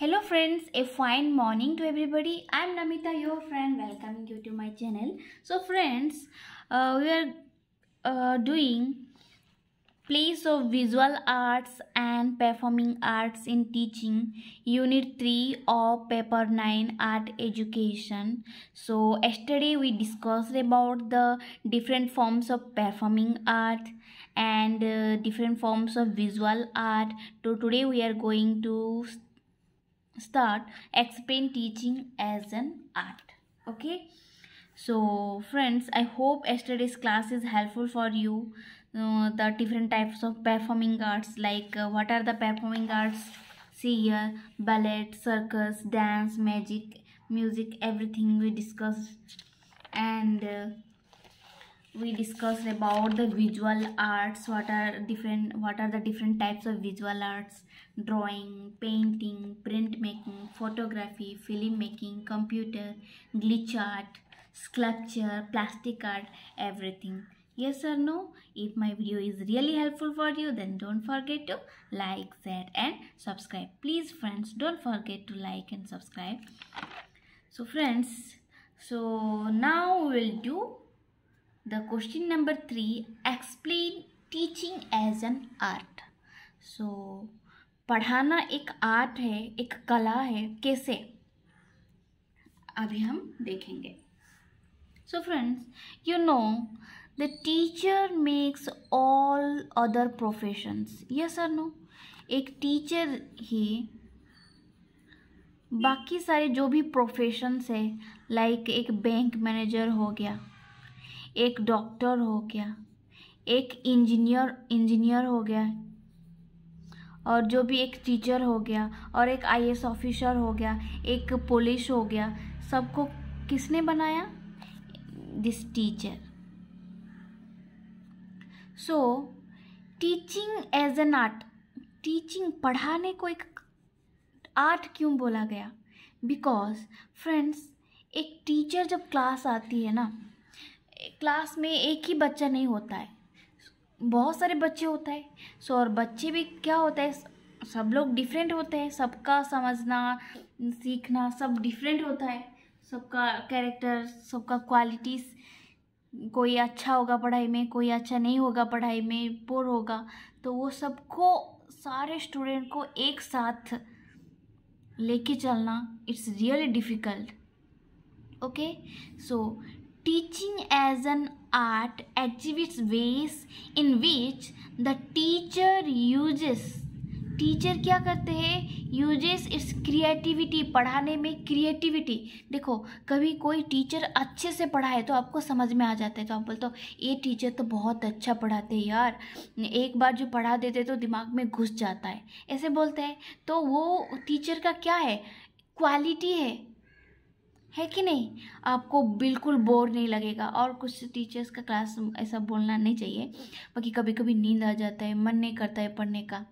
Hello friends, a fine morning to everybody. I am Namita, your friend, welcoming you to my channel. So friends, we are doing place of visual arts and performing arts in teaching unit 3 of paper 9 art education. So yesterday we discussed about the different forms of performing art and different forms of visual art. So today we are going to start explain teaching as an art. Okay, so friends, I hope yesterday's class is helpful for you. The different types of performing arts, like what are the performing arts? See here, ballet, circus, dance, magic, music, everything we discussed. And we discussed about the visual arts, what are the different types of visual arts: drawing, painting, printmaking, photography, film making, computer, glitch art, sculpture, plastic art, everything. Yes or no? If my video is really helpful for you, then don't forget to like, share and subscribe. Please friends, don't forget to like and subscribe. So friends, so now we will do the question number 3, explain teaching as an art. So, पढ़ाना एक art है, एक कला है, कैसे? अभी हम देखेंगे. So friends, you know the teacher makes all other professions. Yes or no? एक teacher ही बाकी सारे जो भी professions है, like एक बैंक मैनेजर हो गया, एक डॉक्टर हो गया, एक इंजीनियर हो गया, और जो भी एक टीचर हो गया, और एक आईएएस ऑफिसर हो गया, एक पुलिस हो गया. सबको किसने बनाया? This teacher. So teaching as an art. Teaching, पढ़ाने को एक आर्ट क्यों बोला गया? बिकॉज फ्रेंड्स, एक टीचर जब क्लास आती है ना, क्लास में एक ही बच्चा नहीं होता है, बहुत सारे बच्चे होते हैं. सो और बच्चे भी क्या होता है, सब लोग डिफरेंट होते हैं. सबका समझना, सीखना सब डिफरेंट होता है. सबका कैरेक्टर, सबका क्वालिटीज़, कोई अच्छा होगा पढ़ाई में, कोई अच्छा नहीं होगा पढ़ाई में, पोर होगा. तो वो सबको, सारे स्टूडेंट को एक साथ लेके चलना, it's really difficult. Okay, so teaching as an art exhibits ways in which the teacher uses. Teacher क्या करते हैं? uses its creativity. पढ़ाने में creativity. देखो, कभी कोई टीचर अच्छे से पढ़ाए तो आपको समझ में आ जाता है, तो आप बोलते हो ये टीचर तो बहुत अच्छा पढ़ाते हैं यार, एक बार जो पढ़ा देते तो दिमाग में घुस जाता है, ऐसे बोलते हैं. तो वो टीचर का क्या है? क्वालिटी है कि नहीं? आपको बिल्कुल बोर नहीं लगेगा. और कुछ टीचर्स का क्लास ऐसा बोलना नहीं चाहिए, बाकी कभी कभी नींद आ जाता है, मन नहीं करता है पढ़ने का.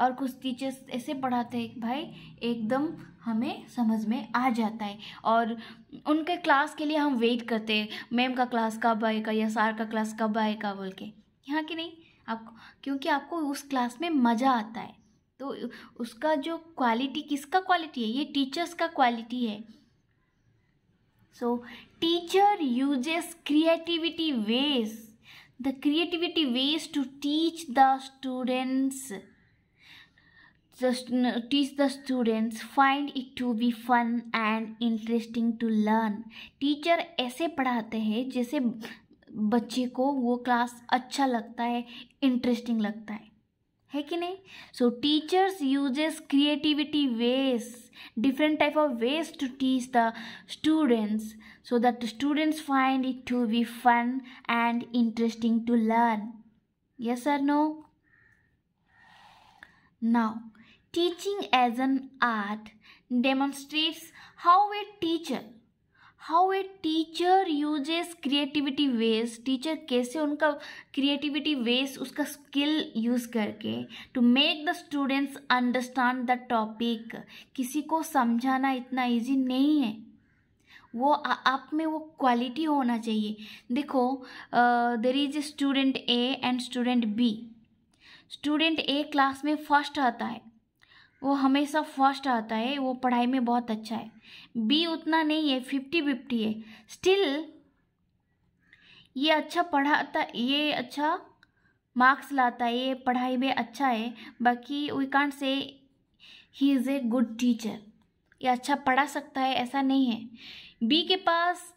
और कुछ टीचर्स ऐसे पढ़ाते हैं भाई, एकदम हमें समझ में आ जाता है, और उनके क्लास के लिए हम वेट करते हैं, मैम का क्लास कब आएगा या सर का क्लास कब आएगा बोल के. हाँ कि नहीं? आपको, क्योंकि आपको उस क्लास में मज़ा आता है. तो उसका जो क्वालिटी, किसका क्वालिटी है? ये टीचर्स का क्वालिटी है. So, teacher uses creativity ways. The creativity ways to teach the students. Just teach the students find it to be fun and interesting to learn. Teacher ऐसे पढ़ाते हैं जैसे बच्चे को वो क्लास अच्छा लगता है, इंटरेस्टिंग लगता है कि नहीं? So teachers uses creativity ways. Different type of ways to teach the students so that the students find it to be fun and interesting to learn. Yes or no? Now, teaching as an art demonstrates how a teacher uses creativity ways. Teacher कैसे उनका creativity ways, उसका skill use करके to make the students understand the topic. किसी को समझाना इतना easy नहीं है, वो आप में वो quality होना चाहिए. देखो, there is a student A and student B. student A class में first आता है, वो हमेशा फर्स्ट आता है, वो पढ़ाई में बहुत अच्छा है। बी उतना नहीं है, 50-50 है। स्टिल ये अच्छा पढ़ाता, ये अच्छा मार्क्स लाता है, ये पढ़ाई में अच्छा है। बाकी we can't say he is a good teacher, ये अच्छा पढ़ा सकता है ऐसा नहीं है। बी के पास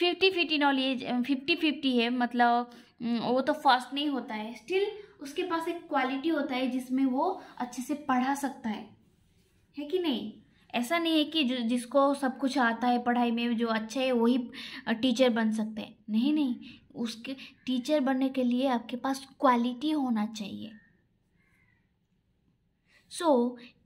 50-50 नॉलेज, 50-50 है, मतलब वो तो फर्स्ट नहीं होता है। स्टिल उसके पास एक क्वालिटी होता है जिसमें वो अच्छे से पढ़ा सकता है कि नहीं। ऐसा नहीं है कि जिसको सब कुछ आता है पढ़ाई में, जो अच्छा है वही टीचर बन सकते हैं। नहीं नहीं, उसके टीचर बनने के लिए आपके पास क्वालिटी होना चाहिए। So,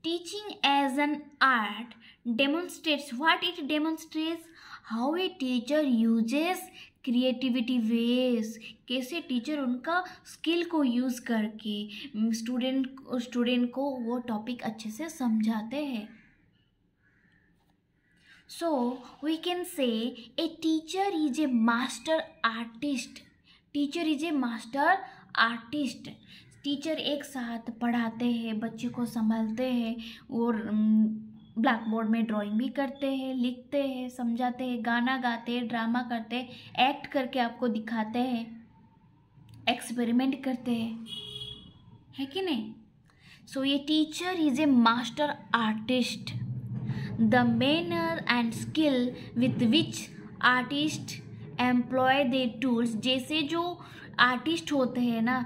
teaching as an art demonstrates what? It demonstrates how a teacher uses creativity ways. कैसे टीचर उनका स्किल को यूज़ करके स्टूडेंट को वो टॉपिक अच्छे से समझाते हैं। So, we can say a teacher is a master artist. Teacher is a master artist. Teacher एक साथ पढ़ाते हैं, बच्चे को संभालते हैं, और ब्लैक बोर्ड में ड्राइंग भी करते हैं, लिखते हैं, समझाते हैं, गाना गाते हैं, ड्रामा करते हैं, एक्ट करके आपको दिखाते हैं, एक्सपेरिमेंट करते हैं, है कि नहीं। सो ये teacher is a master artist. The manner and skill with which artist employ their tools, जैसे जो आर्टिस्ट होते हैं ना,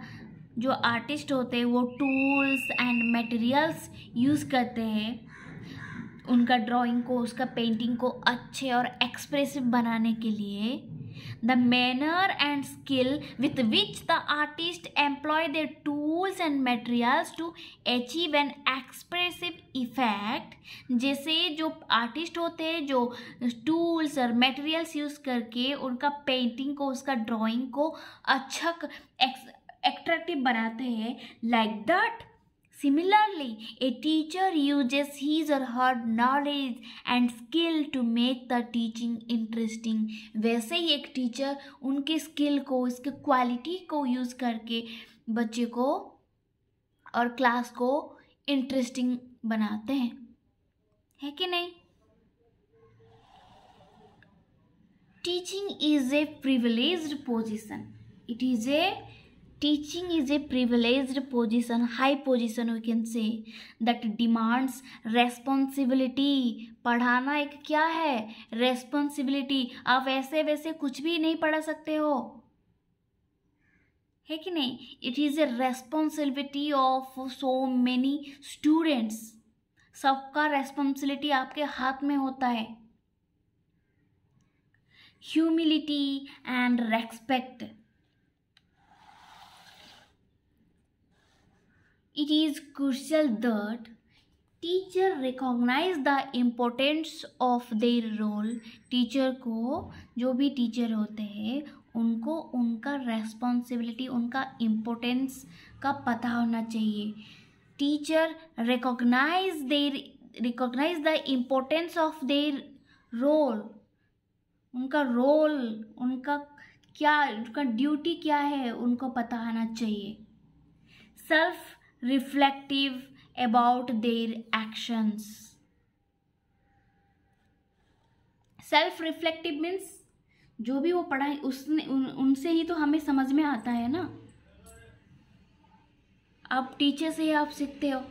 जो आर्टिस्ट होते हैं वो टूल्स एंड मटेरियल्स यूज़ करते हैं उनका ड्राइंग को, उसका पेंटिंग को अच्छे और एक्सप्रेसिव बनाने के लिए। The manner and skill with which the artist employ their tools and materials to achieve an expressive effect, जैसे जो आर्टिस्ट होते हैं जो टूल्स और मटेरियल्स यूज़ करके उनका पेंटिंग को, उसका ड्राइंग को अच्छा attractive बनाते हैं। Like that, similarly, a teacher uses his or her knowledge and skill to make the teaching interesting. वैसे ही एक teacher उनके skill को, उसके quality को use करके बच्चे को और class को interesting बनाते हैं, है कि नहीं। Teaching is a privileged position. Teaching is a privileged position, high position we can say, that demands responsibility. पढ़ाना एक क्या है, responsibility। आप ऐसे वैसे कुछ भी नहीं पढ़ा सकते हो, है कि नहीं। It is a responsibility of so many students. सबका responsibility आपके हाथ में होता है। Humility and respect. It is crucial that teacher recognize the importance of their role. Teacher को, जो भी teacher होते हैं उनको उनका responsibility, उनका importance का पता होना चाहिए। Teacher recognize the importance of their role. उनका role, उनका क्या, उनका duty क्या है उनको पता होना चाहिए। Self reflective about their actions. Self reflective means जो भी वो पढ़ा है उसने उनसे ही तो हमें समझ में आता है ना। आप टीचर से ही आप सीखते हो।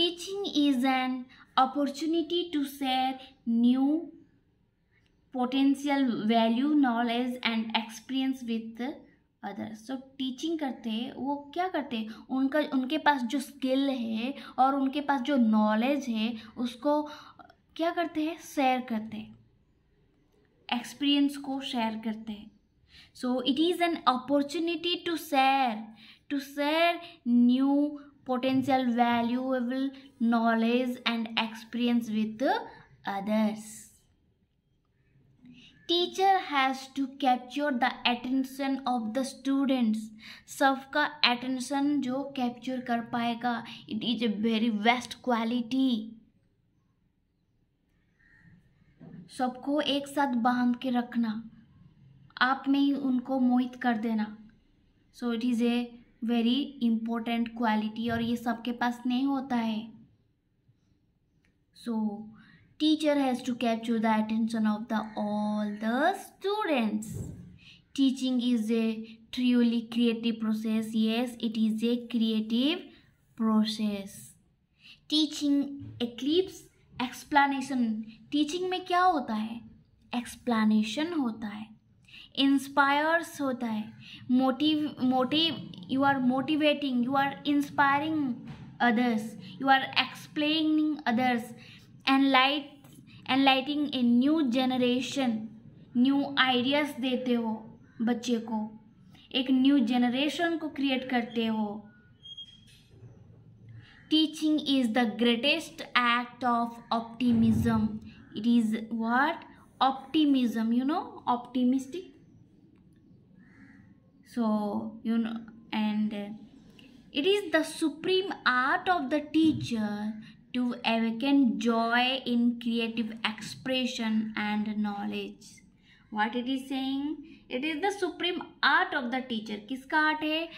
Teaching is an opportunity to share new potential value, knowledge and experience with others. तो टीचिंग करते हैं वो क्या करते हैं, उनका उनके पास जो स्किल है और उनके पास जो नॉलेज है उसको क्या करते हैं, शेयर करते हैं, एक्सपीरियंस को शेयर करते हैं। So it is an opportunity to share new potential valuable knowledge and experience with others. Teacher has to capture the attention of the students, सबका अटेंशन जो कैप्चर कर पाएगा, it is a very best quality. सबको एक साथ बांध के रखना, आप में ही उनको मोहित कर देना। So it is a very important quality और ये सबके पास नहीं होता है. So teacher has to capture the attention of the all the students. Teaching is a truly creative process. Yes, it is a creative process. Teaching eclipse explanation. Teaching में क्या होता है? एक्सप्लेनेशन होता है. इंस्पायर्स होता है. Motive you are motivating, you are inspiring others, you are explaining others, enlightening a new generation. New ideas देते हो बच्चे को, एक न्यू जनरेशन को क्रिएट करते हो. Teaching is the greatest act of optimism. It is what? Optimism. You know optimistic. So you know, and it is the supreme art of the teacher to awaken joy in creative expression and knowledge. What it is saying? It is the supreme art of the teacher. किसका art है?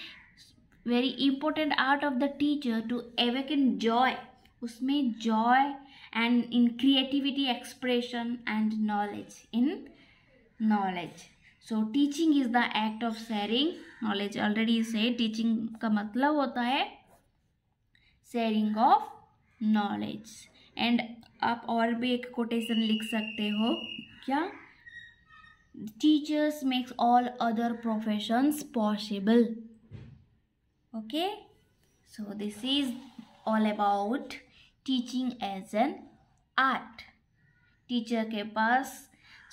Very important art of the teacher to awaken joy, उसमें joy and in creativity expression and knowledge, in knowledge. So teaching is the act of sharing knowledge. Already से teaching का मतलब होता है sharing of knowledge. And आप और भी एक कोटेशन लिख सकते हो क्या? Teachers makes all other professions possible. Okay, so this is all about teaching as an art. Teacher के पास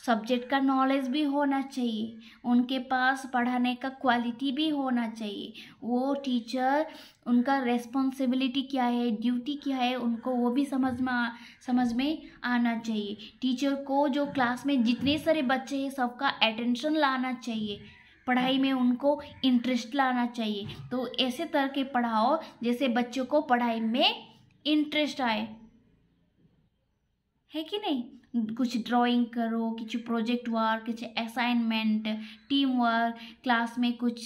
subject का knowledge भी होना चाहिए, उनके पास पढ़ाने का quality भी होना चाहिए. वो teacher, उनका responsibility क्या है, duty क्या है, उनको वो भी समझ में आना चाहिए. teacher को जो class में जितने सारे बच्चे हैं सबका attention लाना चाहिए, पढ़ाई में उनको interest लाना चाहिए. तो ऐसे तरह के पढ़ाओ जैसे बच्चों को पढ़ाई में इंटरेस्ट आए, है कि नहीं? कुछ ड्राइंग करो, कुछ प्रोजेक्ट वर्क, कुछ असाइनमेंट, टीम वर्क, क्लास में कुछ.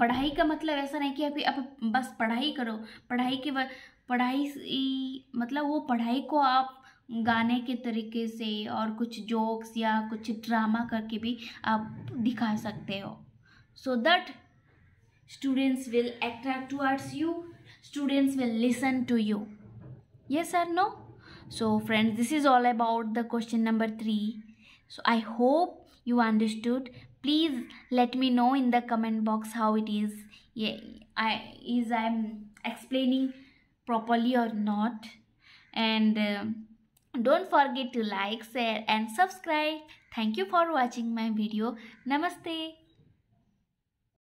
पढ़ाई का मतलब ऐसा नहीं कि अभी आप बस पढ़ाई करो. पढ़ाई मतलब वो पढ़ाई को आप गाने के तरीके से और कुछ जोक्स या कुछ ड्रामा करके भी आप दिखा सकते हो. So that students will attract towards you, students will listen to you. Yes और no? So friends, this is all about the question number 3. So I hope you understood. Please let me know in the comment box how it is. Yeah, I'm explaining properly or not. And don't forget to like, share and subscribe. Thank you for watching my video. Namaste.